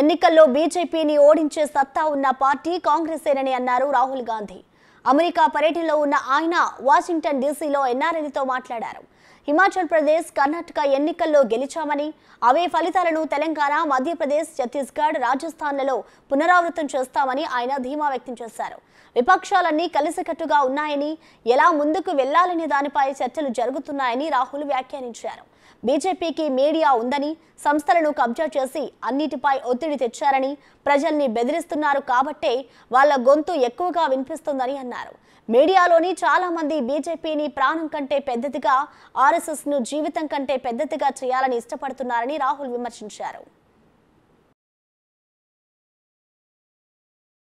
ఎన్నికల్లో బీజేపీని ఓడించే సత్తా ఉన్న పార్టీ కాంగ్రెసేనని అన్నారు రాహుల్ గాంధీ। అమెరికా పర్యటనలో ఉన్న ఆయన వాషింగ్టన్ డీసీలో ఎన్ఆర్ఎల్తో మాట్లాడారు। హిమాచల్ ప్రదేశ్ కర్ణాటక ఎన్నికల్లో గెలిచామని అవే ఫలితాలను తెలంగాణ మధ్యప్రదేశ్ ఛత్తీస్గఢ్ రాజస్థాన్లలో పునరావృతం చేస్తామని ఆయన ధీమా వ్యక్తం చేశారు। విపక్షాలన్నీ కలిసికట్టుగా ఉన్నాయని ఎలా ముందుకు వెళ్లాలనే దానిపై చర్చలు జరుగుతున్నాయని రాహుల్ వ్యాఖ్యానించారు। బీజేపీకి మీడియా ఉందని సంస్థలను కబ్జా చేసి అన్నిటిపై ఒత్తిడి తెచ్చారని ప్రజల్ని బెదిరిస్తున్నారు కాబట్టే వాళ్ళ గొంతు ఎక్కువగా వినిపిస్తుందని అన్నారు। మీడియాలోని చాలా మంది బీజేపీని ప్రాణం కంటే పెద్దదిగా ఆర్ఎస్ఎస్ను జీవితం కంటే పెద్దదిగా చేయాలని ఇష్టపడుతున్నారని రాహుల్ విమర్శించారు।